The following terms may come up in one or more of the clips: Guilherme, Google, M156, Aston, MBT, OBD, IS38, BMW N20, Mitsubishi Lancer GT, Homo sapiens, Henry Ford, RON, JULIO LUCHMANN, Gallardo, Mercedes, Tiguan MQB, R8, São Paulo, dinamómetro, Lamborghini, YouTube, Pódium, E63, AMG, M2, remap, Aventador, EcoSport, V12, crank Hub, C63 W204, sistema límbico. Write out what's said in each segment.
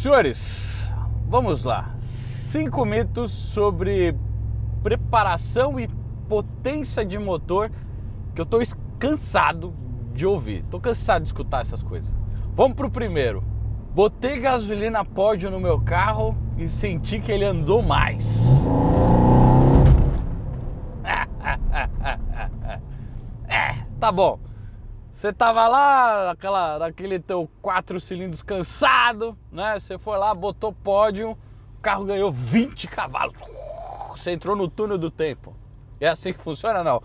Senhores, vamos lá. 5 mitos sobre preparação e potência de motor que eu tô cansado de ouvir. Tô cansado de escutar essas coisas. Vamos pro primeiro. Botei gasolina pódio no meu carro e senti que ele andou mais. É, tá bom. Você tava lá naquele teu 4 cilindros cansado, né? Você foi lá, botou pódio, o carro ganhou 20 cavalos. Você entrou no túnel do tempo. É assim que funciona, não?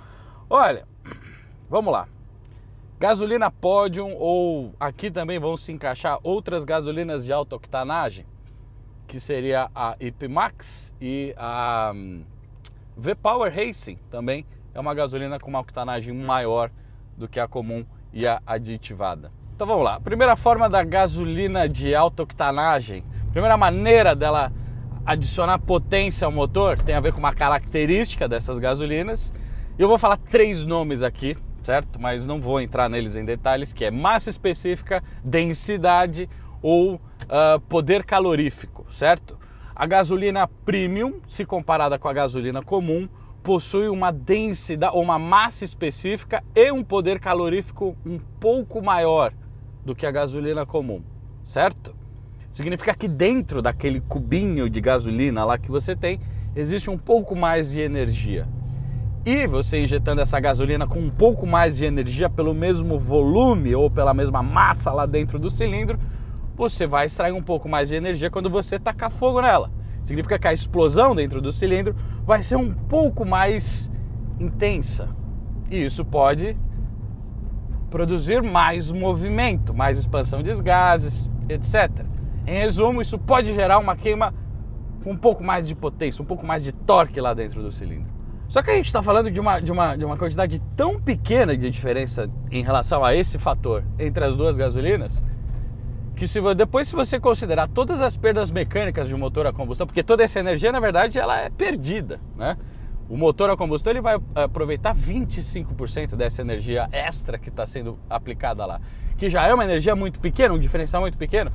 Olha, vamos lá. Gasolina Pódium, ou aqui também vão se encaixar outras gasolinas de alta octanagem, que seria a IPMAX e a V-Power Racing também. É uma gasolina com uma octanagem maior do que a comum e a aditivada. Então vamos lá. Primeira forma da gasolina de alta octanagem, primeira maneira dela adicionar potência ao motor, tem a ver com uma característica dessas gasolinas. Eu vou falar 3 nomes aqui, certo? Mas não vou entrar neles em detalhes, que é massa específica, densidade ou poder calorífico, certo? A gasolina premium, se comparada com a gasolina comum, possui uma densidade ou uma massa específica e um poder calorífico um pouco maior do que a gasolina comum, certo? Significa que dentro daquele cubinho de gasolina lá que você tem, existe um pouco mais de energia. E você injetando essa gasolina com um pouco mais de energia pelo mesmo volume ou pela mesma massa lá dentro do cilindro, você vai extrair um pouco mais de energia quando você tacar fogo nela. Significa que a explosão dentro do cilindro vai ser um pouco mais intensa. E isso pode produzir mais movimento, mais expansão de gases, etc. Em resumo, isso pode gerar uma queima com um pouco mais de potência, um pouco mais de torque lá dentro do cilindro. Só que a gente está falando de uma quantidade tão pequena de diferença em relação a esse fator entre as duas gasolinas, que se você considerar todas as perdas mecânicas de um motor a combustão, porque toda essa energia, na verdade, ela é perdida, né? O motor a combustão ele vai aproveitar 25% dessa energia extra que está sendo aplicada lá, que já é uma energia muito pequena, um diferencial muito pequeno.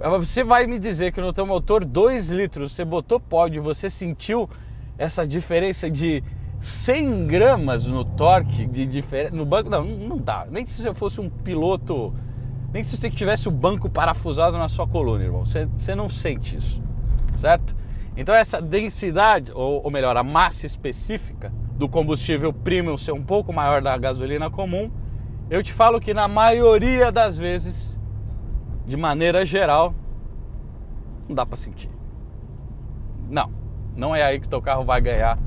Você vai me dizer que no teu motor 2 litros, você botou pódio, você sentiu essa diferença de 100 gramas no torque de diferença no banco? Não, não dá. Nem se você fosse um piloto, nem se você tivesse o banco parafusado na sua coluna, irmão. Você não sente isso, certo? Então essa densidade, ou melhor, a massa específica do combustível premium ser um pouco maior da gasolina comum, eu te falo que na maioria das vezes, de maneira geral, não dá para sentir. Não. Não é aí que o teu carro vai ganhar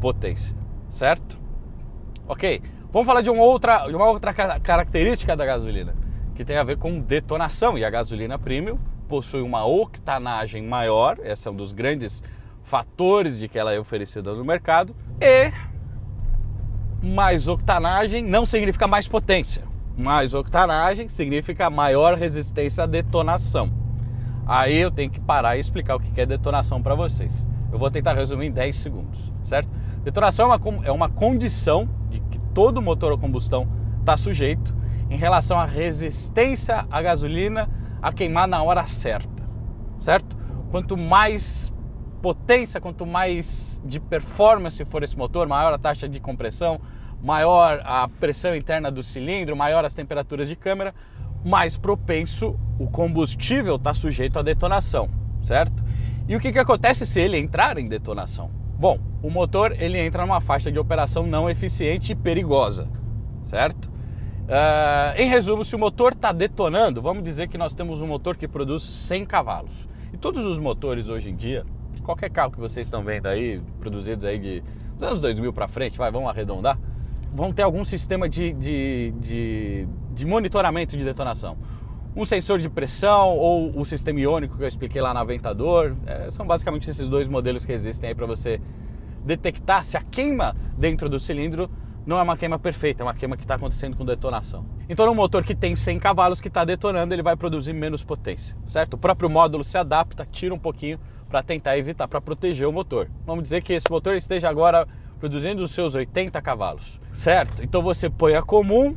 potência, certo? Ok, vamos falar de uma outra característica da gasolina, que tem a ver com detonação, e a gasolina premium possui uma octanagem maior, esse é um dos grandes fatores de que ela é oferecida no mercado, e mais octanagem não significa mais potência, mais octanagem significa maior resistência à detonação. Aí eu tenho que parar e explicar o que é detonação para vocês. Eu vou tentar resumir em 10 segundos, certo? Detonação é uma condição de que todo motor a combustão está sujeito em relação à resistência à gasolina a queimar na hora certa, certo? Quanto mais potência, quanto mais de performance for esse motor, maior a taxa de compressão, maior a pressão interna do cilindro, maior as temperaturas de câmara, mais propenso o combustível está sujeito à detonação, certo? E o que acontece se ele entrar em detonação? Bom, o motor ele entra numa faixa de operação não eficiente e perigosa, certo? Em resumo, se o motor está detonando, vamos dizer que nós temos um motor que produz 100 cavalos. E todos os motores hoje em dia, qualquer carro que vocês estão vendo aí, produzidos aí de dos anos 2000 para frente, vamos arredondar, vão ter algum sistema de monitoramento de detonação. Um sensor de pressão ou o sistema iônico que eu expliquei lá na Aventador. São basicamente esses 2 modelos que existem aí para você detectar se a queima dentro do cilindro não é uma queima perfeita, é uma queima que está acontecendo com detonação. Então, um motor que tem 100 cavalos que está detonando, ele vai produzir menos potência, certo? O próprio módulo se adapta, tira um pouquinho para tentar evitar, para proteger o motor. Vamos dizer que esse motor esteja agora produzindo os seus 80 cavalos, certo? Então você põe a comum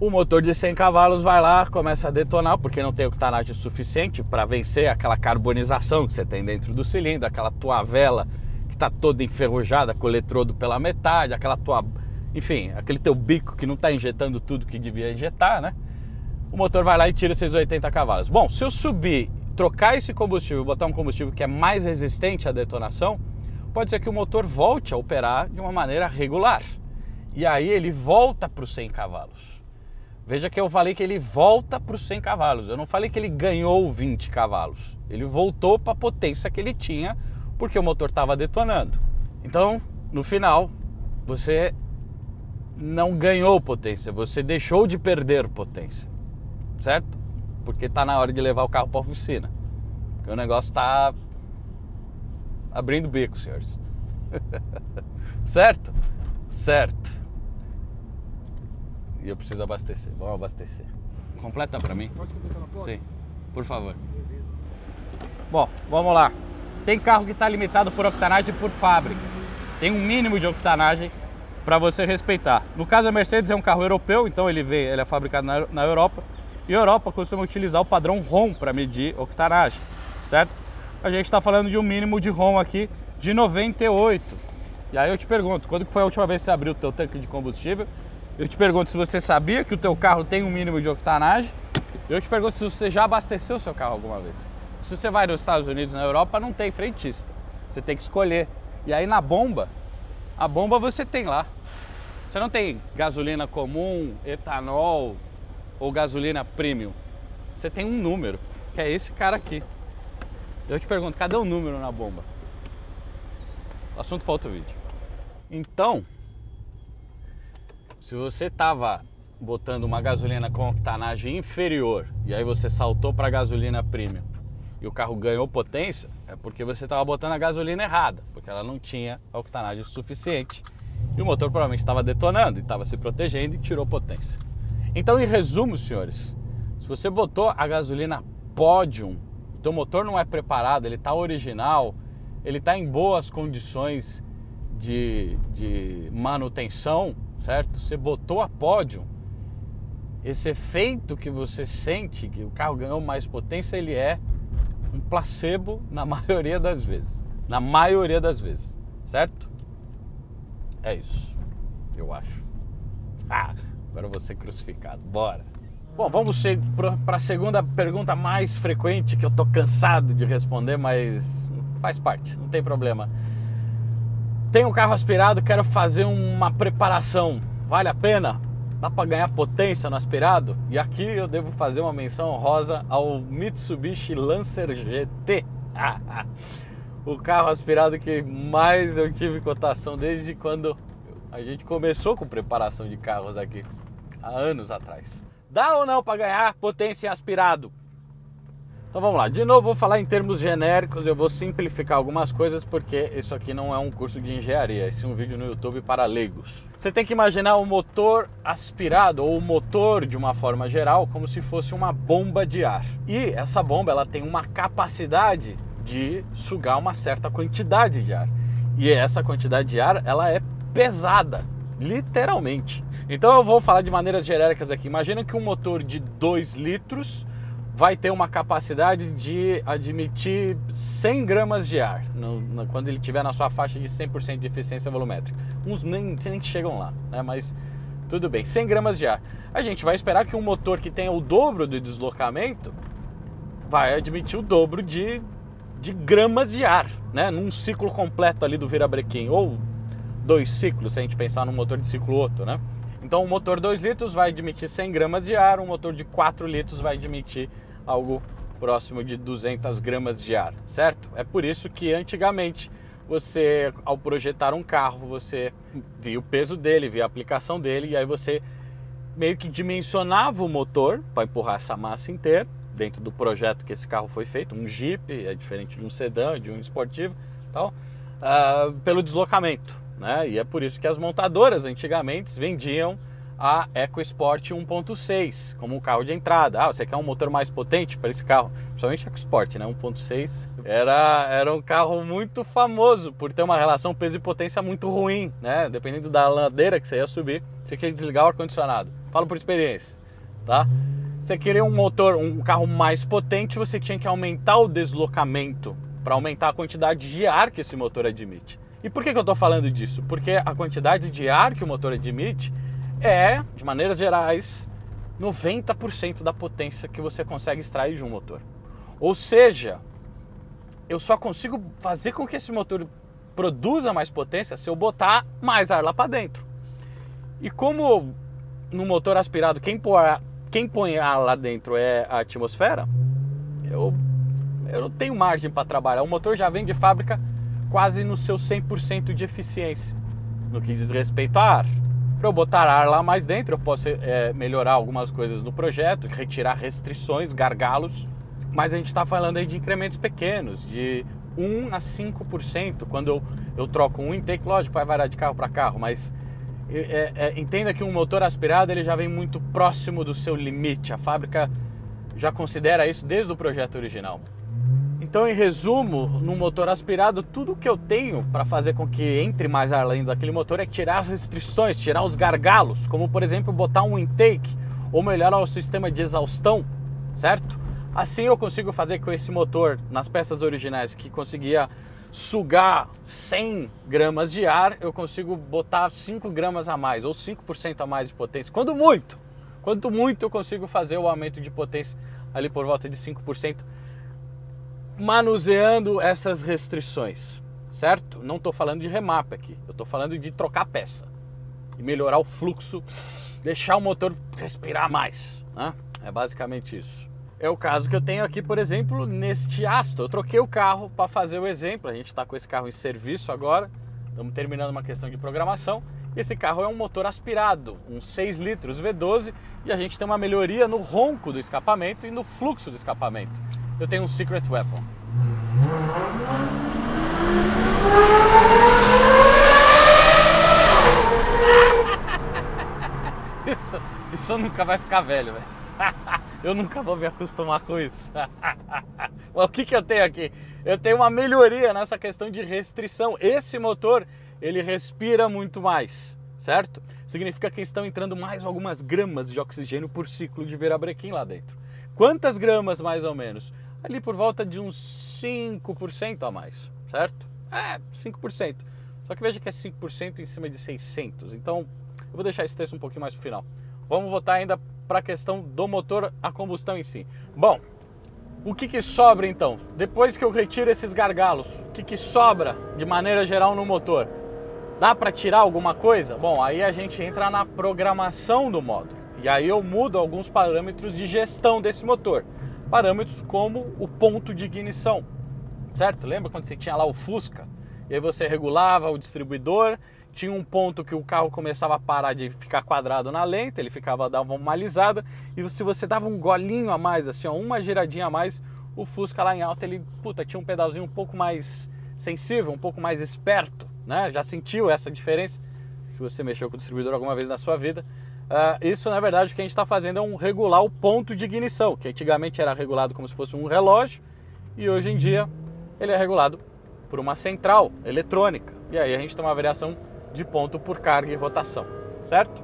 O motor de 100 cavalos vai lá, começa a detonar, porque não tem octanagem suficiente para vencer aquela carbonização que você tem dentro do cilindro, aquela tua vela que está toda enferrujada com o eletrodo pela metade, aquela tua... enfim, aquele teu bico que não está injetando tudo que devia injetar, né? O motor vai lá e tira esses 80 cavalos. Bom, se eu subir, trocar esse combustível e botar um combustível que é mais resistente à detonação, pode ser que o motor volte a operar de uma maneira regular. E aí ele volta para os 100 cavalos. Veja que eu falei que ele volta para os 100 cavalos, eu não falei que ele ganhou 20 cavalos. Ele voltou para a potência que ele tinha, porque o motor estava detonando. Então, no final, você não ganhou potência, você deixou de perder potência, certo? Porque está na hora de levar o carro para a oficina, porque o negócio está abrindo bico, senhores. Certo? Certo. E eu preciso abastecer. Vamos abastecer. Completa pra mim? Pode completar na placa? Sim, por favor. Beleza. Bom, vamos lá. Tem carro que está limitado por octanagem por fábrica. Tem um mínimo de octanagem para você respeitar. No caso, a Mercedes é um carro europeu, então ele é fabricado na Europa. E a Europa costuma utilizar o padrão RON para medir octanagem, certo? A gente está falando de um mínimo de RON aqui de 98. E aí eu te pergunto, quando foi a última vez que você abriu o teu tanque de combustível? Eu te pergunto se você sabia que o teu carro tem um mínimo de octanagem. Eu te pergunto se você já abasteceu o seu carro alguma vez. Se você vai nos Estados Unidos, na Europa, não tem frentista. Você tem que escolher. E aí na bomba, a bomba você tem lá. Você não tem gasolina comum, etanol ou gasolina premium. Você tem um número, que é esse cara aqui. Eu te pergunto, cadê o número na bomba? Assunto para outro vídeo. Então... se você estava botando uma gasolina com octanagem inferior e aí você saltou para a gasolina premium e o carro ganhou potência, é porque você estava botando a gasolina errada, porque ela não tinha octanagem suficiente e o motor provavelmente estava detonando e estava se protegendo e tirou potência. Então, em resumo, senhores, se você botou a gasolina Pódium, o teu motor não é preparado, ele está original, ele está em boas condições de manutenção, certo? Você botou a Pódium, esse efeito que você sente, que o carro ganhou mais potência, ele é um placebo na maioria das vezes. Na maioria das vezes, certo? É isso, eu acho. Ah, agora eu vou ser crucificado, bora. Bom, vamos para a segunda pergunta mais frequente, que eu tô cansado de responder, mas faz parte, não tem problema. Tenho um carro aspirado, quero fazer uma preparação, vale a pena? Dá para ganhar potência no aspirado? E aqui eu devo fazer uma menção honrosa ao Mitsubishi Lancer GT. O carro aspirado que mais eu tive cotação desde quando a gente começou com preparação de carros aqui, há anos atrás. Dá ou não para ganhar potência em aspirado? Então vamos lá, de novo vou falar em termos genéricos, eu vou simplificar algumas coisas porque isso aqui não é um curso de engenharia, esse é um vídeo no YouTube para leigos. Você tem que imaginar o motor aspirado ou o motor de uma forma geral como se fosse uma bomba de ar. E essa bomba ela tem uma capacidade de sugar uma certa quantidade de ar. E essa quantidade de ar ela é pesada, literalmente. Então eu vou falar de maneiras genéricas aqui, imagina que um motor de 2 litros... vai ter uma capacidade de admitir 100 gramas de ar quando ele estiver na sua faixa de 100% de eficiência volumétrica. Uns nem chegam lá, né? Mas tudo bem, 100 gramas de ar. A gente vai esperar que um motor que tenha o dobro do deslocamento vai admitir o dobro de gramas de ar, né? Num ciclo completo ali do virabrequim, ou 2 ciclos, se a gente pensar num motor de ciclo Otto, né? Então um motor 2 litros vai admitir 100 gramas de ar, um motor de 4 litros vai admitir algo próximo de 200 gramas de ar, certo? É por isso que antigamente você, ao projetar um carro, você via o peso dele, via a aplicação dele e aí você meio que dimensionava o motor para empurrar essa massa inteira dentro do projeto que esse carro foi feito, um Jeep é diferente de um sedã, de um esportivo, tal, pelo deslocamento. Né? E é por isso que as montadoras antigamente vendiam a EcoSport 1.6 como um carro de entrada. Ah, você quer um motor mais potente para esse carro? Principalmente a EcoSport, né? 1.6 era um carro muito famoso por ter uma relação peso e potência muito ruim, né? Dependendo da ladeira que você ia subir, você tinha que desligar o ar-condicionado. Falo por experiência, tá? Você queria um motor, um carro mais potente, você tinha que aumentar o deslocamento para aumentar a quantidade de ar que esse motor admite. E por que que eu estou falando disso? Porque a quantidade de ar que o motor admite é, de maneiras gerais, 90% da potência que você consegue extrair de um motor. Ou seja, eu só consigo fazer com que esse motor produza mais potência se eu botar mais ar lá para dentro. E como no motor aspirado quem põe ar lá dentro é a atmosfera, eu não tenho margem para trabalhar. O motor já vem de fábrica quase no seu 100% de eficiência no que diz respeito a ar. Para eu botar ar lá mais dentro, eu posso melhorar algumas coisas do projeto, retirar restrições, gargalos, mas a gente está falando aí de incrementos pequenos, de 1 a 5%, quando eu troco um intake, lógico, vai variar de carro para carro, mas entenda que um motor aspirado ele já vem muito próximo do seu limite, a fábrica já considera isso desde o projeto original. Então, em resumo, no motor aspirado, tudo que eu tenho para fazer com que entre mais ar além daquele motor é tirar as restrições, tirar os gargalos, como por exemplo botar um intake ou melhorar o sistema de exaustão, certo? Assim eu consigo fazer com esse motor, nas peças originais que conseguia sugar 100 gramas de ar, eu consigo botar 5 gramas a mais, ou 5% a mais de potência, quanto muito eu consigo fazer o aumento de potência ali por volta de 5%, manuseando essas restrições, certo? Não estou falando de remap aqui, eu estou falando de trocar peça e melhorar o fluxo, deixar o motor respirar mais, né? É basicamente isso. É o caso que eu tenho aqui, por exemplo, neste Aston. Eu troquei o carro para fazer o exemplo. A gente está com esse carro em serviço agora. Estamos terminando uma questão de programação. Esse carro é um motor aspirado, um 6 litros V12. E a gente tem uma melhoria no ronco do escapamento e no fluxo do escapamento. Eu tenho um Secret Weapon. Isso nunca vai ficar velho, velho. Eu nunca vou me acostumar com isso. O que que eu tenho aqui? Eu tenho uma melhoria nessa questão de restrição. Esse motor, ele respira muito mais, certo? Significa que estão entrando mais algumas gramas de oxigênio por ciclo de virabrequim lá dentro. Quantas gramas, mais ou menos? Ali por volta de uns 5% a mais, certo? 5%. Só que veja que é 5% em cima de 600. Então, eu vou deixar esse texto um pouquinho mais pro final. Vamos voltar ainda para a questão do motor a combustão em si. Bom, o que que sobra então? Depois que eu retiro esses gargalos, o que que sobra de maneira geral no motor? Dá para tirar alguma coisa? Bom, aí a gente entra na programação do módulo. E aí eu mudo alguns parâmetros de gestão desse motor. Parâmetros como o ponto de ignição, certo? Lembra quando você tinha lá o Fusca? E aí você regulava o distribuidor. Tinha um ponto que o carro começava a parar de ficar quadrado na lenta, ele dava uma alisada, e se você dava um golinho a mais, assim, ó, uma giradinha a mais, o Fusca lá em alta, ele, puta, tinha um pedalzinho um pouco mais sensível, um pouco mais esperto, né? Já sentiu essa diferença? Se você mexeu com o distribuidor alguma vez na sua vida, isso na verdade o que a gente está fazendo é um regular o ponto de ignição, que antigamente era regulado como se fosse um relógio, e hoje em dia ele é regulado por uma central eletrônica, e aí a gente tem uma variação de ponto por carga e rotação, certo?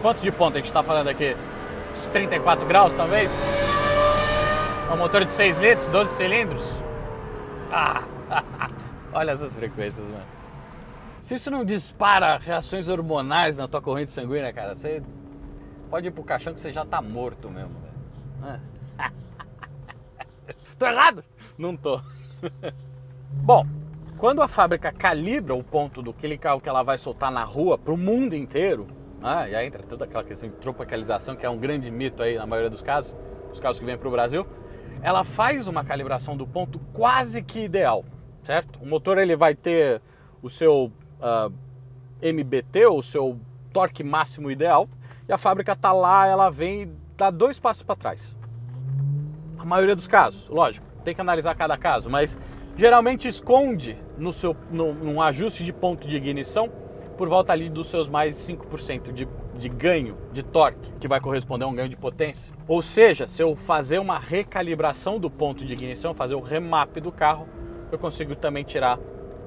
Quantos de ponto a gente está falando aqui? Os 34 graus, talvez? É um motor de 6 litros, 12 cilindros? Olha essas frequências, mano. Se isso não dispara reações hormonais na tua corrente sanguínea, cara, você pode ir pro caixão que você já tá morto mesmo, velho. Tô errado? Não tô. Bom, quando a fábrica calibra o ponto do aquele carro que ela vai soltar na rua pro mundo inteiro, né, e aí entra toda aquela questão de tropicalização, que é um grande mito aí na maioria dos casos, os carros que vêm pro Brasil, ela faz uma calibração do ponto quase que ideal, certo? O motor ele vai ter o seu MBT, o seu torque máximo ideal, e a fábrica tá lá, ela vem e dá dois passos para trás. A maioria dos casos, lógico, tem que analisar cada caso, mas geralmente esconde num ajuste de ponto de ignição por volta ali dos seus mais 5% de ganho de torque, que vai corresponder a um ganho de potência. Ou seja, se eu fazer uma recalibração do ponto de ignição, fazer o remap do carro, eu consigo também tirar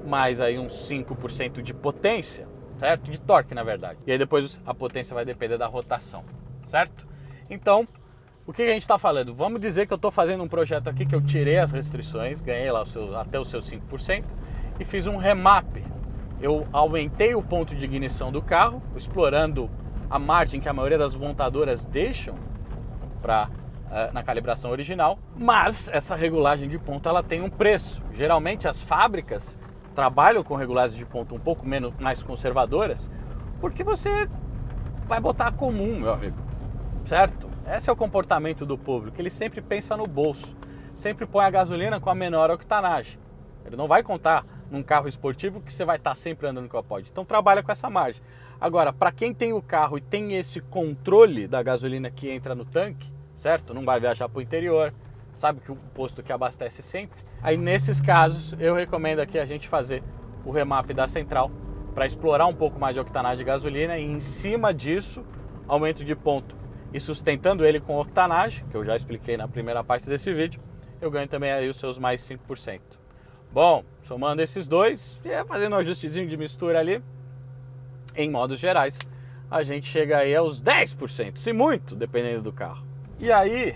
mais aí uns 5% de potência, certo? De torque, na verdade. E aí depois a potência vai depender da rotação, certo? Então, o que a gente está falando? Vamos dizer que eu estou fazendo um projeto aqui que eu tirei as restrições, ganhei lá até os seus 5% e fiz um remap. Eu aumentei o ponto de ignição do carro, explorando a margem que a maioria das montadoras deixam para na calibração original, mas essa regulagem de ponto ela tem um preço. Geralmente as fábricas trabalham com regulagens de ponto um pouco menos, mais conservadoras, porque você vai botar a comum, meu amigo, certo? Esse é o comportamento do público, ele sempre pensa no bolso, sempre põe a gasolina com a menor octanagem. Ele não vai contar num carro esportivo que você vai estar sempre andando com a pod, então trabalha com essa margem. Agora, para quem tem o carro e tem esse controle da gasolina que entra no tanque, certo? Não vai viajar para o interior, sabe que o posto que abastece sempre. Aí nesses casos eu recomendo aqui a gente fazer o remap da central para explorar um pouco mais de octanagem de gasolina e em cima disso aumento de ponto e sustentando ele com octanagem, que eu já expliquei na primeira parte desse vídeo, eu ganho também aí os seus mais 5%. Bom, somando esses dois, fazendo um ajustezinho de mistura ali, em modos gerais, a gente chega aí aos 10%, se muito, dependendo do carro. E aí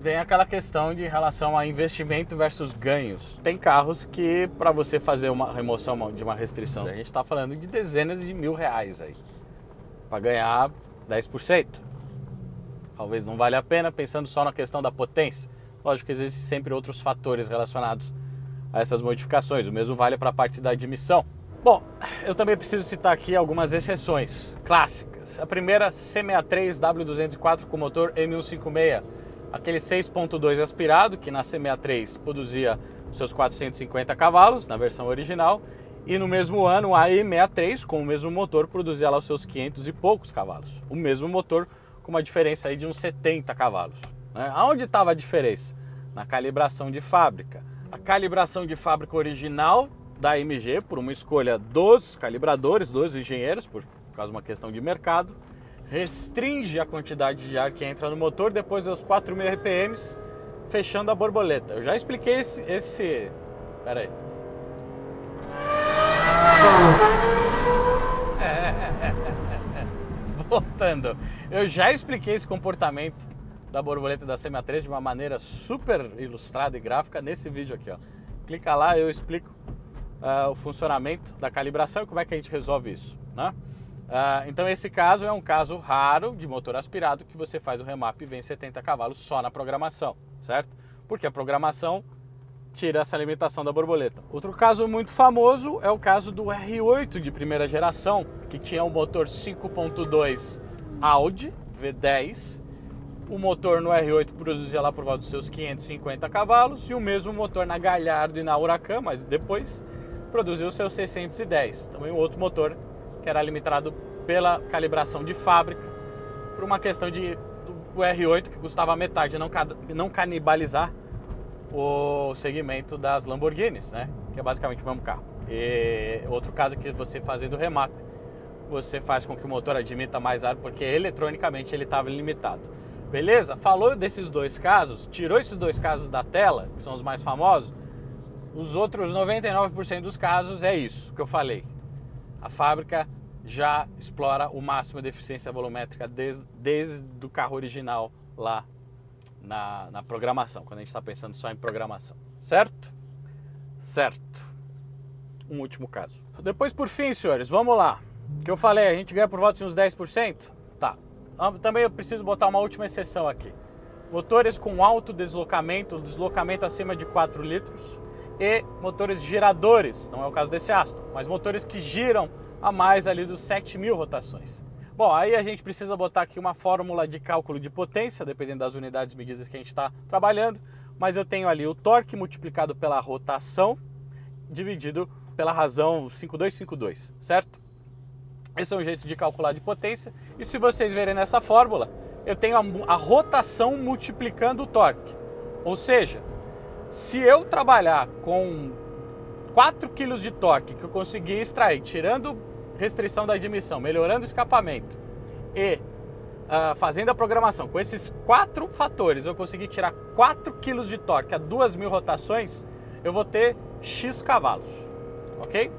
vem aquela questão de relação a investimento versus ganhos. Tem carros que para você fazer uma remoção de uma restrição, a gente está falando de dezenas de mil reais aí para ganhar 10%. Talvez não valha a pena pensando só na questão da potência. Lógico que existem sempre outros fatores relacionados a essas modificações. O mesmo vale para a parte da admissão. Bom, eu também preciso citar aqui algumas exceções clássicas. A primeira, C63 W204 com motor M156, aquele 6.2 aspirado que na C63 produzia seus 450 cavalos na versão original e no mesmo ano a E63 com o mesmo motor produzia lá os seus 500 e poucos cavalos. O mesmo motor com uma diferença aí de uns 70 cavalos. Né? Aonde estava a diferença? Na calibração de fábrica. A calibração de fábrica original da AMG, por uma escolha dos calibradores, dos engenheiros, por causa de uma questão de mercado, restringe a quantidade de ar que entra no motor depois dos 4.000 RPM, fechando a borboleta. Eu já expliquei esse... Pera aí. Voltando. Eu já expliquei esse comportamento da borboleta da C63 de uma maneira super ilustrada e gráfica nesse vídeo aqui. Ó. Clica lá, eu explico o funcionamento da calibração e como é que a gente resolve isso, né? Então esse caso é um caso raro de motor aspirado que você faz o remap e vem 70 cavalos só na programação, certo? Porque a programação tira essa limitação da borboleta. Outro caso muito famoso é o caso do R8 de primeira geração, que tinha um motor 5.2 Audi V10, o motor no R8 produzia lá por volta dos seus 550 cavalos e o mesmo motor na Gallardo e na Huracán, mas depois produziu seus 610, também um outro motor que era limitado pela calibração de fábrica, por uma questão de o R8 que custava metade, não canibalizar o segmento das Lamborghinis, né? Que é basicamente o mesmo carro. E outro caso que você fazendo remap, você faz com que o motor admita mais ar, porque eletronicamente ele estava limitado. Beleza? Falou desses dois casos, tirou esses dois casos da tela, que são os mais famosos, os outros 99% dos casos é isso que eu falei. A fábrica já explora o máximo de eficiência volumétrica desde o carro original lá na programação, quando a gente está pensando só em programação, certo? Certo. Um último caso. Depois, por fim, senhores, vamos lá. O que eu falei, a gente ganha por volta de uns 10%? Tá. Também eu preciso botar uma última exceção aqui. Motores com alto deslocamento acima de 4 litros, e motores giradores, não é o caso desse Aston, mas motores que giram a mais ali dos 7.000 rotações. Bom, aí a gente precisa botar aqui uma fórmula de cálculo de potência, dependendo das unidades medidas que a gente está trabalhando, mas eu tenho ali o torque multiplicado pela rotação, dividido pela razão 5252, certo? Esse é um jeito de calcular de potência, e se vocês verem nessa fórmula, eu tenho a rotação multiplicando o torque, ou seja, se eu trabalhar com 4 kg de torque que eu consegui extrair, tirando restrição da admissão, melhorando o escapamento e fazendo a programação, com esses 4 fatores eu consegui tirar 4 kg de torque a 2.000 rotações, eu vou ter X cavalos, ok?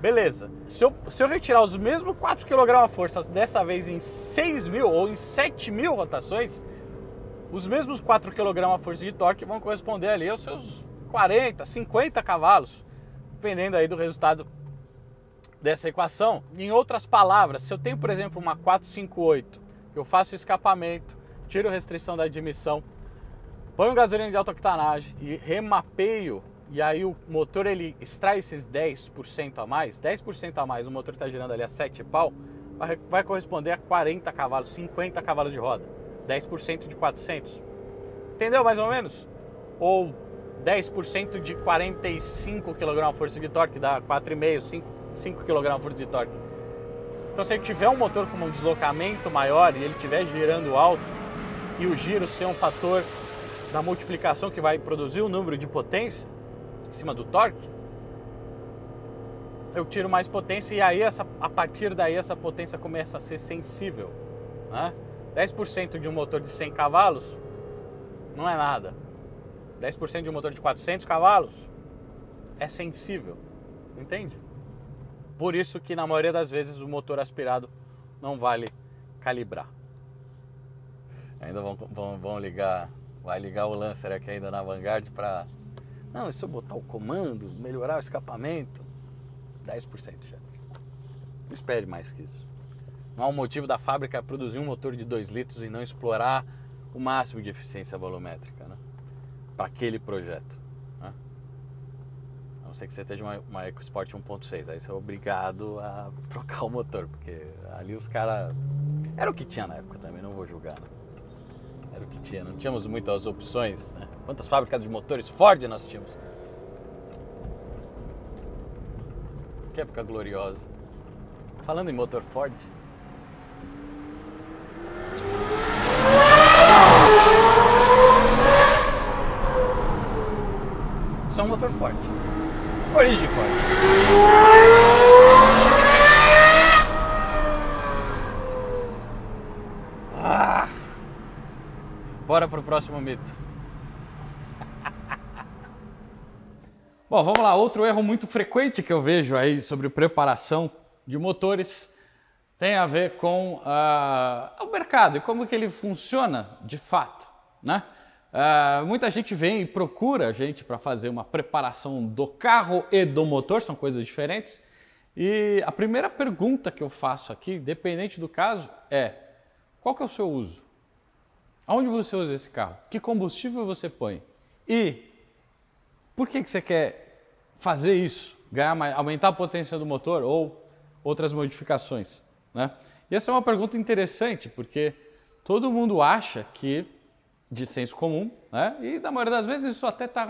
Beleza, se eu retirar os mesmos 4 kg-força, dessa vez em 6 mil ou em 7 mil rotações, os mesmos 4 kg-força de torque vão corresponder ali aos seus 40, 50 cavalos, dependendo aí do resultado dessa equação. Em outras palavras, se eu tenho, por exemplo, uma 458, eu faço escapamento, tiro restrição da admissão, ponho gasolina de alta octanagem e remapeio, e aí o motor ele extrai esses 10% a mais, 10% a mais, o motor está girando ali a 7 pau, vai corresponder a 40 cavalos, 50 cavalos de roda, 10% de 400, entendeu mais ou menos? Ou 10% de 45 kg-força de torque, dá 4,5, 5 kg-força de torque. Então se ele tiver um motor com um deslocamento maior e ele estiver girando alto, e o giro ser um fator da multiplicação que vai produzir um número de potência, em cima do torque, eu tiro mais potência e aí a partir daí essa potência começa a ser sensível, né? 10% de um motor de 100 cavalos não é nada, 10% de um motor de 400 cavalos é sensível, entende? Por isso que na maioria das vezes o motor aspirado não vale calibrar. Ainda vão ligar, vai ligar o Lancer aqui ainda na Vanguard para... Não, e se eu botar o comando, melhorar o escapamento? 10% já. Não espere mais que isso. Não há um motivo da fábrica produzir um motor de 2 litros e não explorar o máximo de eficiência volumétrica, né? Para aquele projeto, né? A não ser que você esteja uma EcoSport 1.6, aí você é obrigado a trocar o motor, porque ali os caras... Era o que tinha na época também, não vou julgar, né? Era o que tinha, não tínhamos muitas opções, né? Quantas fábricas de motores Ford nós tínhamos? Que época gloriosa. Falando em motor Ford... Só um motor Ford. Origem Ford. Ah! Bora pro próximo mito. Bom, vamos lá. Outro erro muito frequente que eu vejo aí sobre preparação de motores tem a ver com o mercado e como que ele funciona de fato, né? Muita gente vem e procura a gente para fazer uma preparação do carro e do motor, são coisas diferentes. E a primeira pergunta que eu faço aqui, independente do caso, é: qual que é o seu uso? Aonde você usa esse carro? Que combustível você põe? E... por que que você quer fazer isso? Ganhar mais, aumentar a potência do motor ou outras modificações, né? E essa é uma pergunta interessante, porque todo mundo acha que, de senso comum, né? E na maioria das vezes isso até está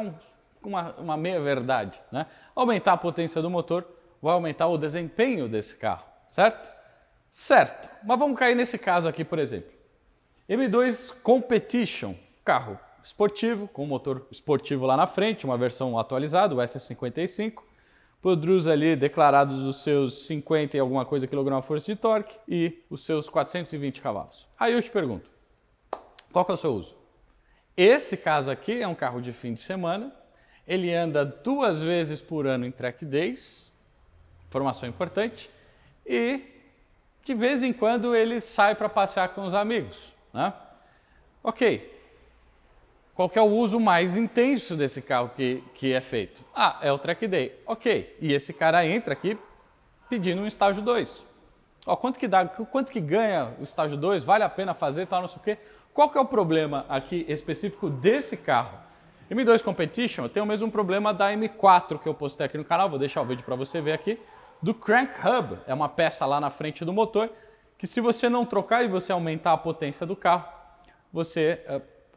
com uma meia-verdade, né? Aumentar a potência do motor vai aumentar o desempenho desse carro, certo? Certo, mas vamos cair nesse caso aqui, por exemplo. M2 Competition, carro esportivo, com motor esportivo lá na frente, uma versão atualizada, o S55, produz ali declarados os seus 50 e alguma coisa kg-força de torque e os seus 420 cavalos. Aí eu te pergunto, qual que é o seu uso? Esse caso aqui é um carro de fim de semana, ele anda 2 vezes por ano em track days, informação importante, e de vez em quando ele sai para passear com os amigos, né? Ok. Qual que é o uso mais intenso desse carro que é feito? Ah, é o track day. Ok. E esse cara entra aqui pedindo um estágio 2. Ó, quanto que ganha o estágio 2? Vale a pena fazer, tal, não sei o quê. Qual que é o problema aqui específico desse carro? M2 Competition tem o mesmo problema da M4 que eu postei aqui no canal. Vou deixar o vídeo para você ver aqui. Do crank Hub. É uma peça lá na frente do motor que, se você não trocar e você aumentar a potência do carro, você...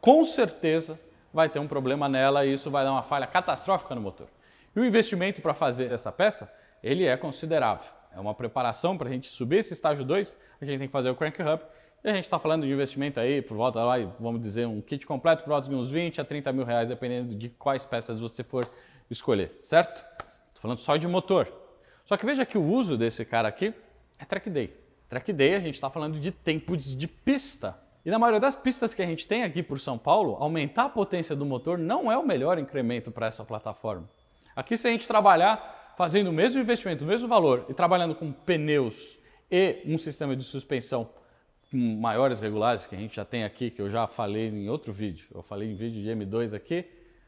com certeza vai ter um problema nela e isso vai dar uma falha catastrófica no motor. E o investimento para fazer essa peça, ele é considerável. É uma preparação para a gente subir esse estágio 2, a gente tem que fazer o crank hub, e a gente está falando de um investimento aí por volta, vamos dizer, um kit completo por volta de uns 20 a 30 mil reais, dependendo de quais peças você for escolher, certo? Estou falando só de motor. Só que veja que o uso desse cara aqui é track day. Track day a gente está falando de tempos de pista. E na maioria das pistas que a gente tem aqui por São Paulo, aumentar a potência do motor não é o melhor incremento para essa plataforma. Aqui, se a gente trabalhar fazendo o mesmo investimento, o mesmo valor e trabalhando com pneus e um sistema de suspensão com maiores regulagens que a gente já tem aqui, que eu já falei em outro vídeo, eu falei em vídeo de M2 aqui,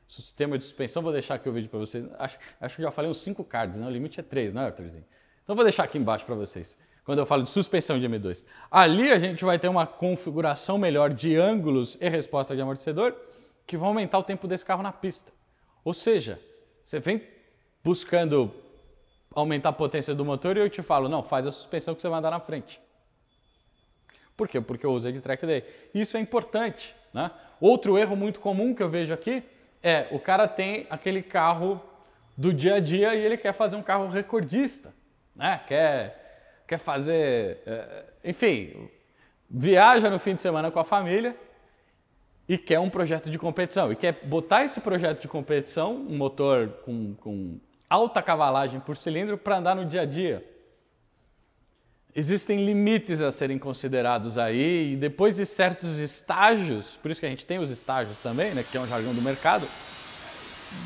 sistema de suspensão, vou deixar aqui o vídeo para vocês, acho que já falei uns 5 cards, né? O limite é 3, né, Arthurzinho? Então vou deixar aqui embaixo para vocês, quando eu falo de suspensão de M2. Ali a gente vai ter uma configuração melhor de ângulos e resposta de amortecedor, que vão aumentar o tempo desse carro na pista. Ou seja, você vem buscando aumentar a potência do motor e eu te falo, não, faz a suspensão que você vai andar na frente. Por quê? Porque eu usei de track day. Isso é importante, né? Outro erro muito comum que eu vejo aqui é o cara tem aquele carro do dia a dia e ele quer fazer um carro recordista, né? Quer fazer, enfim, viaja no fim de semana com a família e quer um projeto de competição. E quer botar esse projeto de competição, um motor com alta cavalagem por cilindro, para andar no dia a dia. Existem limites a serem considerados aí, e depois de certos estágios, por isso que a gente tem os estágios também, né, que é um jargão do mercado,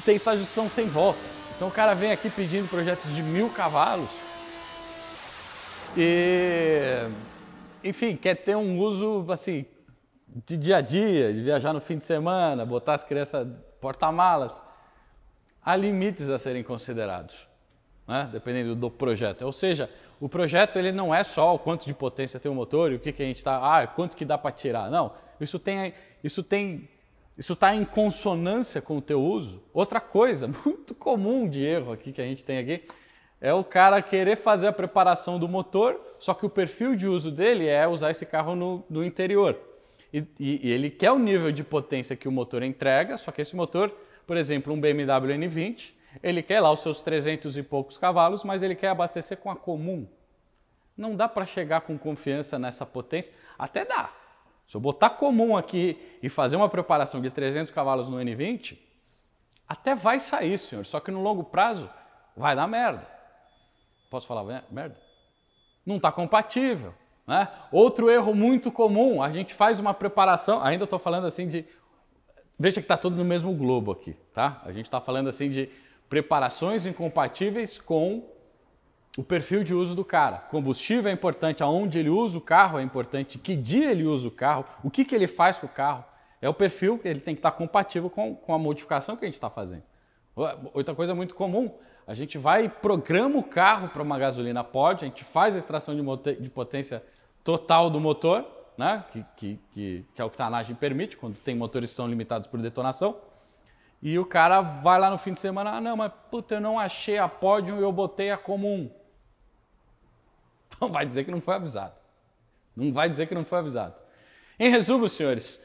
tem estágios que são sem volta. Então o cara vem aqui pedindo projetos de 1000 cavalos e, enfim, quer ter um uso assim, de dia a dia, de viajar no fim de semana, botar as crianças porta-malas. Há limites a serem considerados, né? Dependendo do projeto. Ou seja, o projeto ele não é só o quanto de potência tem o motor e o que a gente está... Ah, quanto que dá para tirar. Não, isso está em consonância com o teu uso. Outra coisa muito comum de erro aqui que a gente tem aqui é o cara querer fazer a preparação do motor, só que o perfil de uso dele é usar esse carro no interior. E ele quer o nível de potência que o motor entrega, só que esse motor, por exemplo, um BMW N20, ele quer lá os seus 300 e poucos cavalos, mas ele quer abastecer com a comum. Não dá para chegar com confiança nessa potência. Até dá. Se eu botar comum aqui e fazer uma preparação de 300 cavalos no N20, até vai sair, senhor. Só que no longo prazo vai dar merda. Posso falar merda? Não está compatível, né? Outro erro muito comum. A gente faz uma preparação, ainda estou falando assim de... Veja que está tudo no mesmo globo aqui, tá? A gente está falando assim de... preparações incompatíveis com o perfil de uso do cara. Combustível é importante, aonde ele usa o carro é importante, que dia ele usa o carro, o que ele faz com o carro. É o perfil que ele tem que estar compatível com a modificação que a gente está fazendo. Outra coisa muito comum, a gente vai e programa o carro para uma gasolina pod, a gente faz a extração de potência total do motor, né? que a octanagem permite, quando tem motores que são limitados por detonação. E o cara vai lá no fim de semana, ah, não, mas puta, eu não achei a Pódium e eu botei a comum. Então vai dizer que não foi avisado. Não vai dizer que não foi avisado. Em resumo, senhores,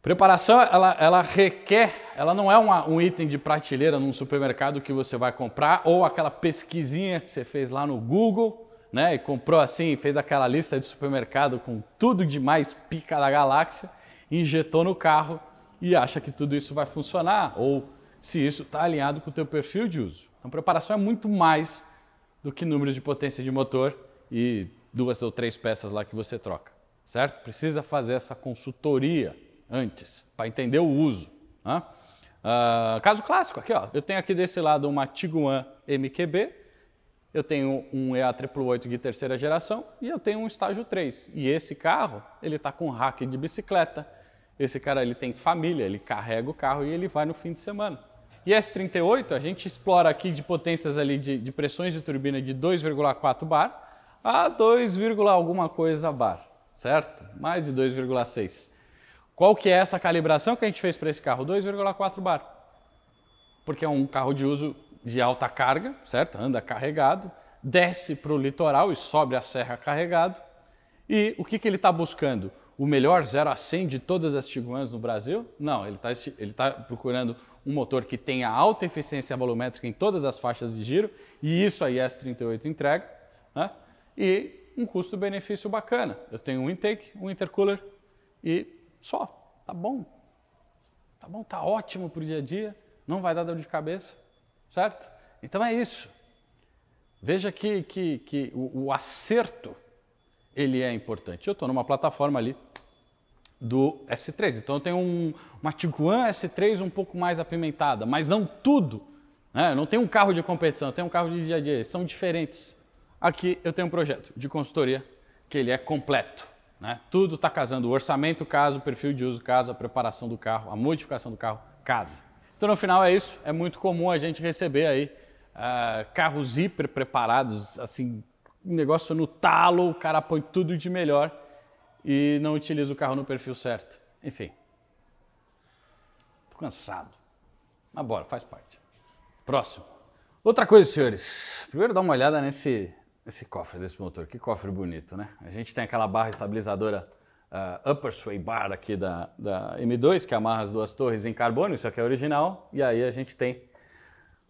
preparação, ela requer, ela não é um item de prateleira num supermercado que você vai comprar, ou aquela pesquisinha que você fez lá no Google, né, e comprou assim, fez aquela lista de supermercado com tudo de mais pica da galáxia, injetou no carro e acha que tudo isso vai funcionar, ou se isso está alinhado com o teu perfil de uso. Então, preparação é muito mais do que números de potência de motor e 2 ou 3 peças lá que você troca, certo? Precisa fazer essa consultoria antes, para entender o uso, né? Caso clássico, aqui, ó, eu tenho aqui desse lado uma Tiguan MQB, eu tenho um EA888 de 3ª geração e eu tenho um estágio 3. E esse carro, ele está com rack de bicicleta. Esse cara ele tem família, ele carrega o carro e ele vai no fim de semana. E S38, a gente explora aqui de potências ali de pressões de turbina de 2,4 bar a 2, alguma coisa bar, certo? Mais de 2,6. Qual que é essa calibração que a gente fez para esse carro? 2,4 bar. Porque é um carro de uso de alta carga, certo? Anda carregado, desce para o litoral e sobe a serra carregado. E o que ele está buscando? O melhor 0 a 100 de todas as Tiguans no Brasil? Não, ele tá procurando um motor que tenha alta eficiência volumétrica em todas as faixas de giro, e isso a IS38 entrega, né? E um custo-benefício bacana. Eu tenho um intake, um intercooler e só. Tá bom. Tá bom, tá ótimo pro dia a dia, não vai dar dor de cabeça, certo? Então é isso. Veja que o acerto, ele é importante. Eu estou numa plataforma ali do S3, então eu tenho uma Tiguan S3 um pouco mais apimentada, mas não tudo, Não tem um carro de competição, tem um carro de dia a dia, são diferentes. Aqui eu tenho um projeto de consultoria que ele é completo. Tudo está casando, o orçamento casa, o perfil de uso casa, a preparação do carro, a modificação do carro casa. Então no final é isso, é muito comum a gente receber aí carros hiper preparados, assim, negócio no talo, o cara põe tudo de melhor e não utiliza o carro no perfil certo. Enfim, tô cansado, mas bora, faz parte. Próximo. Outra coisa, senhores, primeiro dá uma olhada nesse cofre desse motor, que cofre bonito, né? A gente tem aquela barra estabilizadora upper sway bar aqui da M2, que amarra as duas torres em carbono, isso aqui é original, e aí a gente tem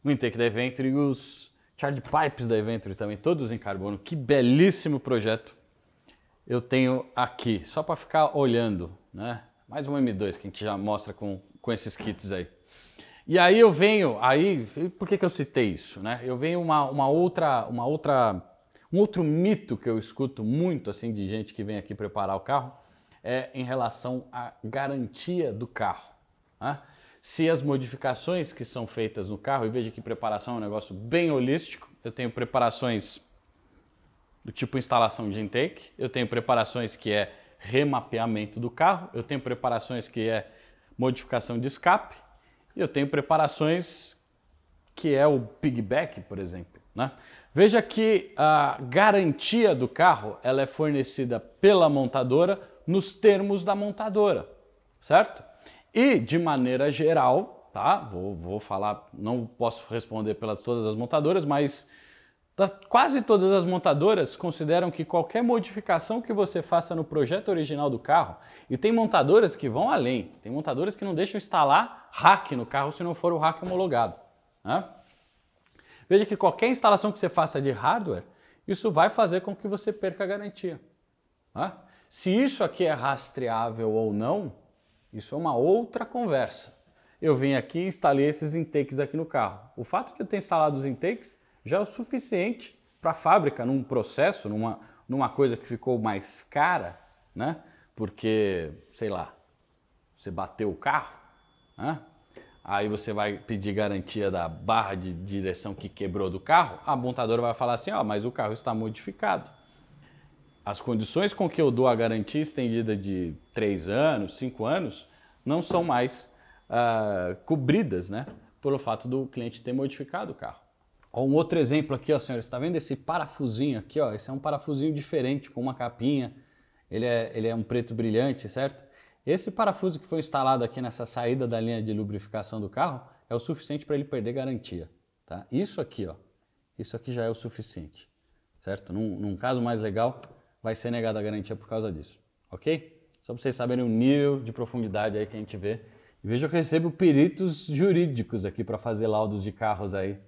o intake da Eventuri e os charge pipes da Eventuri também, todos em carbono. Que belíssimo projeto eu tenho aqui, só para ficar olhando, né? Mais uma M2 que a gente já mostra com esses kits aí. E aí eu venho, por que eu citei isso, né? Eu venho um outro mito que eu escuto muito assim de gente que vem aqui preparar o carro é em relação à garantia do carro, né? Se as modificações que são feitas no carro, e veja que preparação é um negócio bem holístico, eu tenho preparações do tipo instalação de intake, eu tenho preparações que é remapeamento do carro, eu tenho preparações que é modificação de escape, e eu tenho preparações que é o piggyback, por exemplo, né? Veja que a garantia do carro ela é fornecida pela montadora nos termos da montadora, certo? E de maneira geral, tá? Vou falar, não posso responder pelas todas as montadoras, mas quase todas as montadoras consideram que qualquer modificação que você faça no projeto original do carro, e tem montadoras que vão além, tem montadoras que não deixam instalar rack no carro se não for o rack homologado, né? Veja que qualquer instalação que você faça de hardware, isso vai fazer com que você perca a garantia. Tá? Se isso aqui é rastreável ou não, isso é uma outra conversa. Eu vim aqui e instalei esses intakes aqui no carro. O fato de eu ter instalado os intakes já é o suficiente para a fábrica, num processo, numa coisa que ficou mais cara, né? Porque, sei lá, você bateu o carro, né? Aí você vai pedir garantia da barra de direção que quebrou do carro, a montadora vai falar assim, ó, mas o carro está modificado. As condições com que eu dou a garantia estendida de 3 anos, 5 anos, não são mais cobridas, né? Pelo fato do cliente ter modificado o carro. Ó, um outro exemplo aqui, ó, senhores, está vendo esse parafusinho aqui, ó? Esse é um parafusinho diferente, com uma capinha, ele é um preto brilhante, certo? Esse parafuso que foi instalado aqui nessa saída da linha de lubrificação do carro é o suficiente para ele perder garantia, tá? Isso aqui, ó, isso aqui já é o suficiente, certo? Num caso mais legal, vai ser negada a garantia por causa disso, ok? Só para vocês saberem o nível de profundidade aí que a gente vê. E veja que eu recebo peritos jurídicos aqui para fazer laudos de carros aí,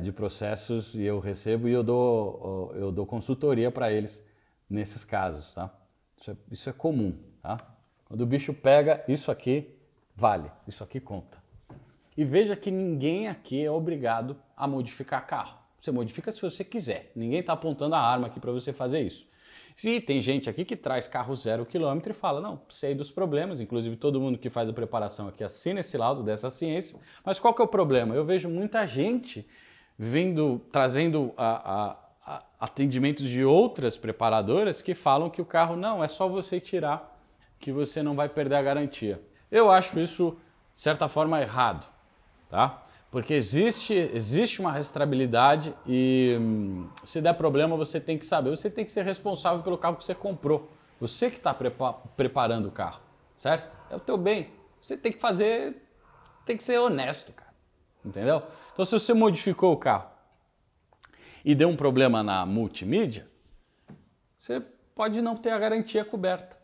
de processos, e eu recebo e eu dou consultoria para eles nesses casos, tá? Isso é comum, tá? Quando o bicho pega, isso aqui vale, isso aqui conta. E veja que ninguém aqui é obrigado a modificar carro. Você modifica se você quiser, ninguém está apontando a arma aqui para você fazer isso. E tem gente aqui que traz carro 0 km e fala, não, sei dos problemas, inclusive todo mundo que faz a preparação aqui assina esse laudo dessa ciência, mas qual que é o problema? Eu vejo muita gente trazendo atendimentos de outras preparadoras que falam que o carro, não, é só você tirar que você não vai perder a garantia. Eu acho isso, de certa forma, errado, tá? Porque existe uma rastreabilidade e se der problema você tem que saber, você tem que ser responsável pelo carro que você comprou, você que está preparando o carro, certo? É o teu bem, você tem que fazer, tem que ser honesto, cara, entendeu? Então se você modificou o carro e deu um problema na multimídia, você pode não ter a garantia coberta.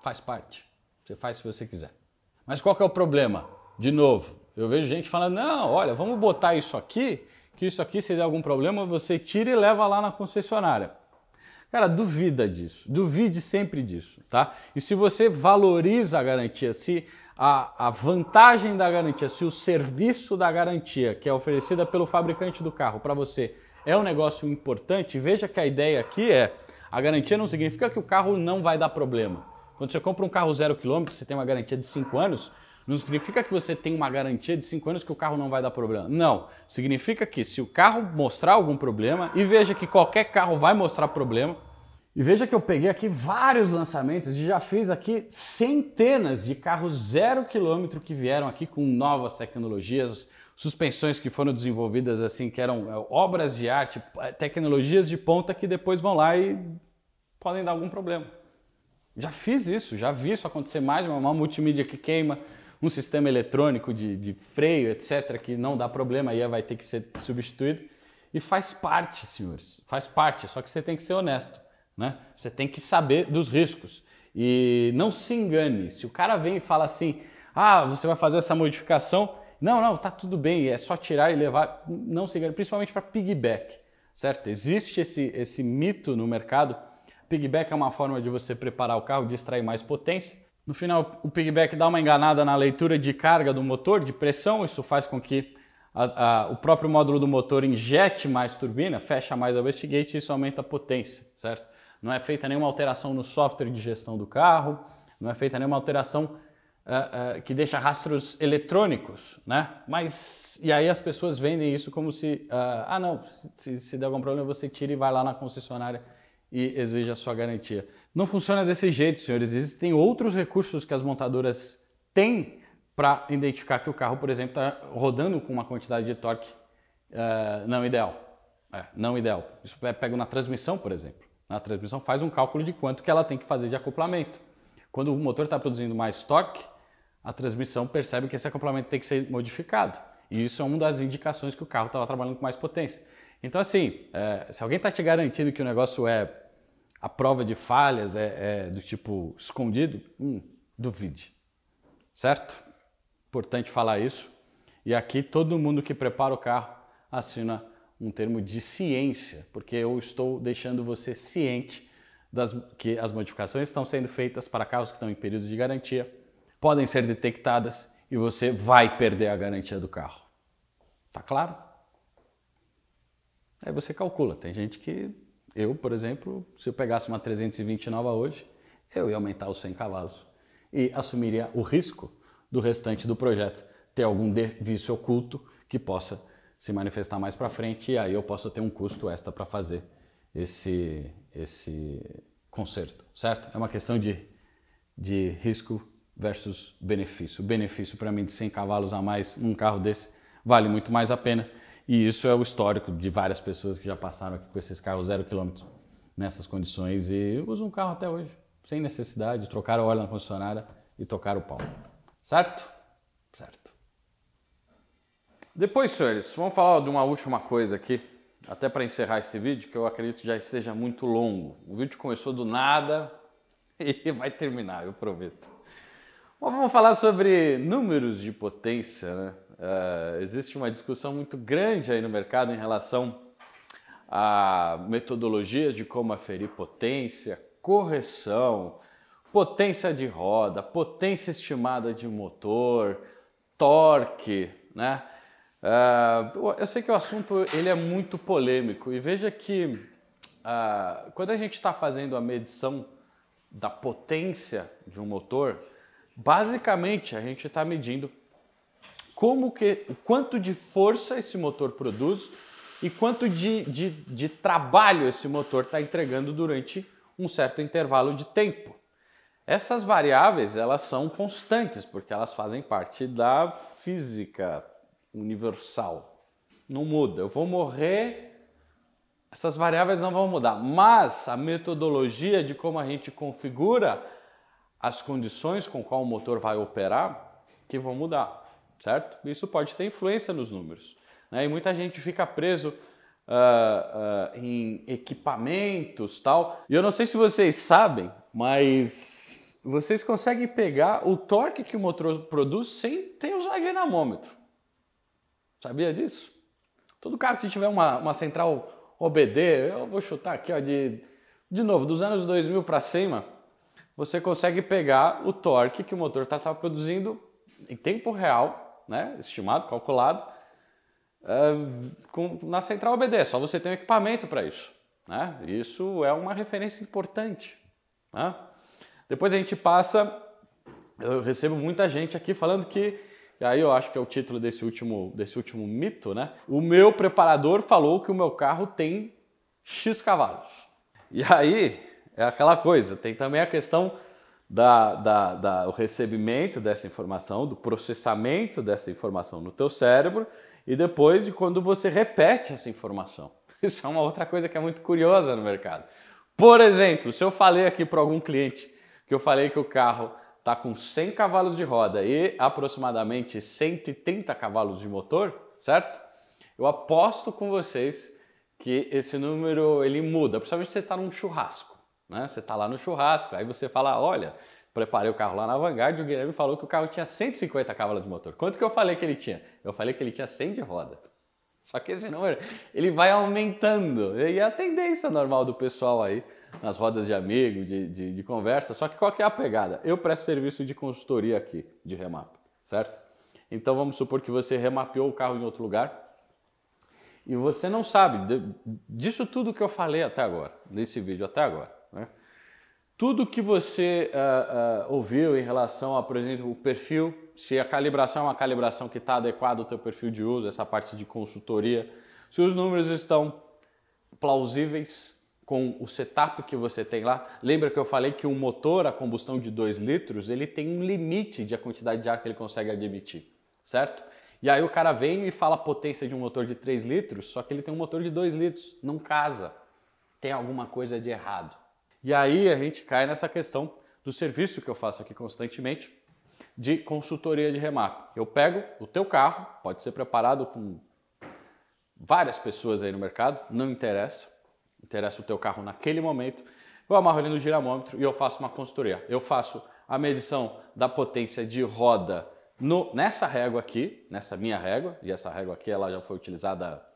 Faz parte, você faz se você quiser. Mas qual que é o problema? De novo, eu vejo gente falando, não, olha, vamos botar isso aqui, que isso aqui se der algum problema, você tira e leva lá na concessionária. Cara, duvida disso, duvide sempre disso, tá? E se você valoriza a garantia, se a vantagem da garantia, se o serviço da garantia que é oferecida pelo fabricante do carro para você é um negócio importante, veja que a ideia aqui é, a garantia não significa que o carro não vai dar problema. Quando você compra um carro 0 km, você tem uma garantia de 5 anos, Não significa que você tem uma garantia de 5 anos que o carro não vai dar problema. Não. Significa que se o carro mostrar algum problema, e veja que qualquer carro vai mostrar problema, e veja que eu peguei aqui vários lançamentos e já fiz aqui centenas de carros 0 km que vieram aqui com novas tecnologias, suspensões que foram desenvolvidas assim, que eram obras de arte, tecnologias de ponta que depois vão lá e podem dar algum problema. Já fiz isso, já vi isso acontecer mais, uma multimídia que queima, um sistema eletrônico de freio, etc, que não dá problema, aí vai ter que ser substituído. E faz parte, senhores, faz parte, só que você tem que ser honesto, né? Você tem que saber dos riscos e não se engane. Se o cara vem e fala assim, ah, você vai fazer essa modificação, não, tá tudo bem, é só tirar e levar, não se engane, principalmente para piggyback, certo? Existe esse mito no mercado. Piggyback é uma forma de você preparar o carro, de extrair mais potência. No final, o piggyback dá uma enganada na leitura de carga do motor, de pressão, isso faz com que o próprio módulo do motor injete mais turbina, fecha mais a wastegate e isso aumenta a potência, certo? Não é feita nenhuma alteração no software de gestão do carro, não é feita nenhuma alteração que deixa rastros eletrônicos, né? Mas, e aí as pessoas vendem isso como se, se der algum problema você tira e vai lá na concessionária e exige a sua garantia. Não funciona desse jeito, senhores. Existem outros recursos que as montadoras têm para identificar que o carro, por exemplo, está rodando com uma quantidade de torque não ideal. Não ideal. Isso é pego na transmissão, por exemplo. Na transmissão faz um cálculo de quanto que ela tem que fazer de acoplamento. Quando o motor está produzindo mais torque, a transmissão percebe que esse acoplamento tem que ser modificado. E isso é uma das indicações que o carro estava trabalhando com mais potência. Então assim, se alguém está te garantindo que o negócio é a prova de falhas, é do tipo escondido, duvide. Certo? Importante falar isso. E aqui todo mundo que prepara o carro assina um termo de ciência, porque eu estou deixando você ciente que as modificações estão sendo feitas para carros que estão em período de garantia, podem ser detectadas e você vai perder a garantia do carro. Tá claro? Aí você calcula. Tem gente que, eu, por exemplo, se eu pegasse uma 320 nova hoje, eu ia aumentar os 100 cavalos e assumiria o risco do restante do projeto ter algum vício oculto que possa se manifestar mais para frente, e aí eu posso ter um custo extra para fazer esse conserto, certo? É uma questão de risco versus benefício. O benefício para mim de 100 cavalos a mais num carro desse vale muito mais a pena, e isso é o histórico de várias pessoas que já passaram aqui com esses carros 0 km nessas condições e usam um carro até hoje, sem necessidade, trocaram o óleo na concessionária e tocaram o pau, certo? Certo. Depois, senhores, vamos falar de uma última coisa aqui, até para encerrar esse vídeo, que eu acredito que já esteja muito longo. O vídeo começou do nada e vai terminar, eu prometo. Mas vamos falar sobre números de potência, né? Existe uma discussão muito grande aí no mercado em relação a metodologias de como aferir potência, correção, potência de roda, potência estimada de motor, torque, né? Eu sei que o assunto ele é muito polêmico e veja que quando a gente está fazendo a medição da potência de um motor, basicamente a gente está medindo o quanto de força esse motor produz e quanto de trabalho esse motor está entregando durante um certo intervalo de tempo. Essas variáveis elas são constantes porque elas fazem parte da física universal, não muda. Eu vou morrer, essas variáveis não vão mudar, mas a metodologia de como a gente configura as condições com qual o motor vai operar, que vão mudar, certo? Isso pode ter influência nos números, né? E muita gente fica preso em equipamentos, tal. E eu não sei se vocês sabem, mas vocês conseguem pegar o torque que o motor produz sem ter usado dinamômetro. Sabia disso? Todo carro que tiver uma central OBD, eu vou chutar aqui, ó, de novo, dos anos 2000 para cima, você consegue pegar o torque que o motor está produzindo em tempo real, né, estimado, calculado, na central OBD. Só você tem um equipamento para isso, né? Isso é uma referência importante, né? Depois a gente passa Eu recebo muita gente aqui falando que, e aí eu acho que é o título desse último mito, né? O meu preparador falou que o meu carro tem X cavalos. E aí é aquela coisa, tem também a questão do recebimento dessa informação, do processamento dessa informação no teu cérebro e depois de quando você repete essa informação. Isso é uma outra coisa que é muito curiosa no mercado. Por exemplo, se eu falei aqui para algum cliente que eu falei que o carro está com 100 cavalos de roda e aproximadamente 130 cavalos de motor, certo? Eu aposto com vocês que esse número ele muda, principalmente se você está num churrasco, né? Você está lá no churrasco, aí você fala, olha, preparei o carro lá na Vanguard e o Guilherme falou que o carro tinha 150 cavalos de motor. Quanto que eu falei que ele tinha? Eu falei que ele tinha 100 de roda. Só que esse número ele vai aumentando e é a tendência normal do pessoal aí nas rodas de amigo, de conversa. Só que qual que é a pegada? Eu presto serviço de consultoria aqui de remap, certo? Então vamos supor que você remapeou o carro em outro lugar e você não sabe disso tudo que eu falei até agora, nesse vídeo até agora, né? Tudo que você ouviu em relação a, por exemplo, o perfil, se a calibração é uma calibração que está adequada ao teu perfil de uso, essa parte de consultoria, se os números estão plausíveis com o setup que você tem lá. Lembra que eu falei que um motor a combustão de 2 litros, ele tem um limite de a quantidade de ar que ele consegue admitir, certo? E aí o cara vem e fala a potência de um motor de 3 litros, só que ele tem um motor de 2 litros, não casa. Tem alguma coisa de errado. E aí a gente cai nessa questão do serviço que eu faço aqui constantemente de consultoria de remap. Eu pego o teu carro, pode ser preparado com várias pessoas aí no mercado, não interessa. Interessa o teu carro naquele momento. Eu amarro ele no giramômetro e eu faço uma consultoria. Eu faço a medição da potência de roda nessa régua aqui, nessa minha régua, e essa régua aqui ela já foi utilizada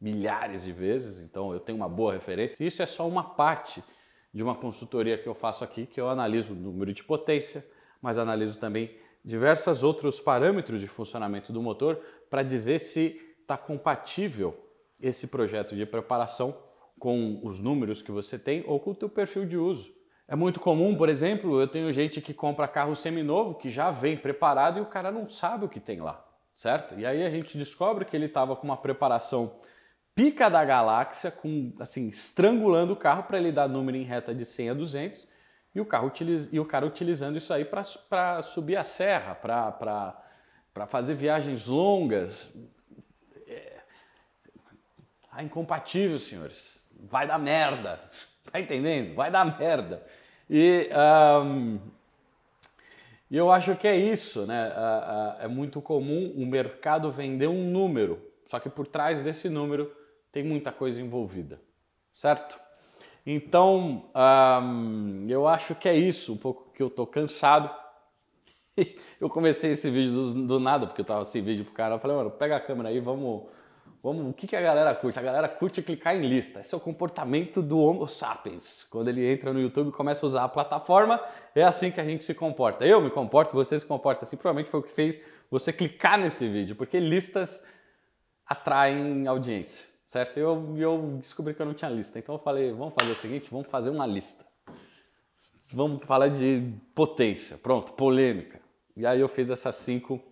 milhares de vezes, então eu tenho uma boa referência. Isso é só uma parte de uma consultoria que eu faço aqui, que eu analiso o número de potência, mas analiso também diversos outros parâmetros de funcionamento do motor para dizer se está compatível esse projeto de preparação com os números que você tem ou com o teu perfil de uso. É muito comum, por exemplo, eu tenho gente que compra carro seminovo que já vem preparado e o cara não sabe o que tem lá, certo? E aí a gente descobre que ele estava com uma preparação pica da galáxia, com, assim, estrangulando o carro para ele dar número em reta de 100 a 200 e o cara utilizando isso aí para subir a serra, para fazer viagens longas. É incompatível, senhores. Vai dar merda. Tá entendendo? Vai dar merda. E eu acho que é isso, né? É muito comum o mercado vender um número, só que por trás desse número tem muita coisa envolvida, certo? Então, eu acho que é isso, um pouco que eu tô cansado. Eu comecei esse vídeo do nada, porque eu tava esse vídeo pro cara, eu falei, mano, pega a câmera aí, vamos o que a galera curte? A galera curte clicar em lista. Esse é o comportamento do Homo sapiens. Quando ele entra no YouTube e começa a usar a plataforma, é assim que a gente se comporta. Eu me comporto, você se comporta assim. Provavelmente foi o que fez você clicar nesse vídeo, porque listas atraem audiência, certo? Eu descobri que eu não tinha lista, então eu falei, vamos fazer o seguinte, vamos fazer uma lista. Vamos falar de potência, pronto, polêmica. E aí eu fiz essas 5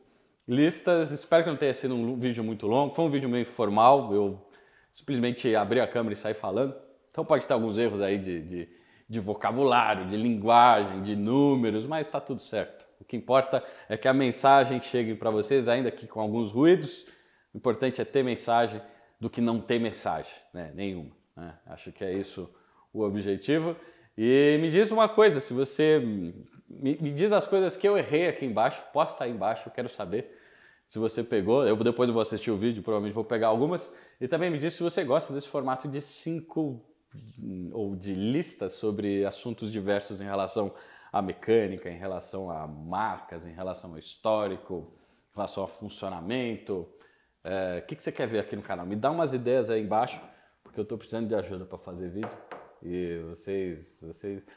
listas. Espero que não tenha sido um vídeo muito longo, foi um vídeo meio informal, eu simplesmente abri a câmera e saí falando. Então pode ter alguns erros aí de vocabulário, de linguagem, de números, mas tá tudo certo. O que importa é que a mensagem chegue para vocês, ainda que com alguns ruídos. O importante é ter mensagem do que não ter mensagem, né? Nenhuma, né? Acho que é isso o objetivo. E me diz uma coisa, se você me diz as coisas que eu errei aqui embaixo, posta aí embaixo, eu quero saber se você pegou. Eu depois vou assistir o vídeo, provavelmente vou pegar algumas. E também me diz se você gosta desse formato de 5 ou de listas sobre assuntos diversos em relação à mecânica, em relação a marcas, em relação ao histórico, em relação ao funcionamento. O que você quer ver aqui no canal? Me dá umas ideias aí embaixo, porque eu estou precisando de ajuda para fazer vídeo. E vocês,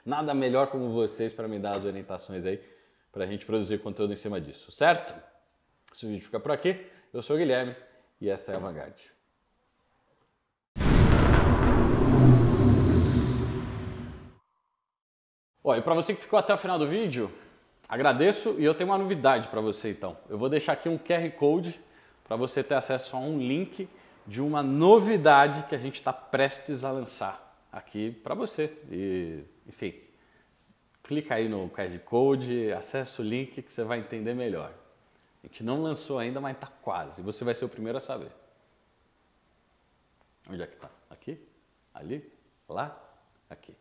nada melhor como vocês para me dar as orientações aí, para a gente produzir conteúdo em cima disso, certo? Esse vídeo fica por aqui. Eu sou o Guilherme e esta é a Vanguard. Ó, e para você que ficou até o final do vídeo, Agradeço e eu tenho uma novidade para você então. Eu vou deixar aqui um QR Code para você ter acesso a um link de uma novidade que a gente está prestes a lançar aqui para você. E, enfim, clica aí no QR Code, acessa o link que você vai entender melhor. A gente não lançou ainda, mas está quase. Você vai ser o primeiro a saber. Onde é que está? Aqui? Ali? Lá? Aqui.